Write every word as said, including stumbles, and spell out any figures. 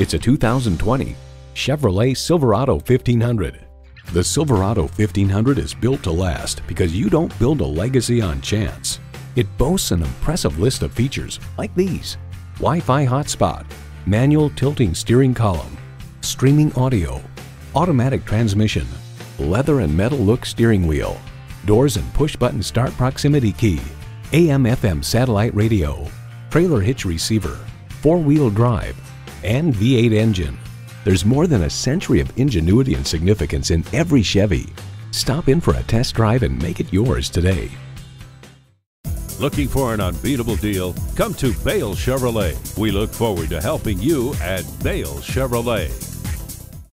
It's a two thousand twenty Chevrolet Silverado fifteen hundred. The Silverado fifteen hundred is built to last because you don't build a legacy on chance. It boasts an impressive list of features like these: Wi-Fi hotspot, manual tilting steering column, streaming audio, automatic transmission, leather and metal look steering wheel, doors and push-button start proximity key, A M F M satellite radio, trailer hitch receiver, four-wheel drive, and V eight engine. There's more than a century of ingenuity and significance in every Chevy. Stop in for a test drive and make it yours today. Looking for an unbeatable deal? Come to Bale Chevrolet. We look forward to helping you at Bale Chevrolet.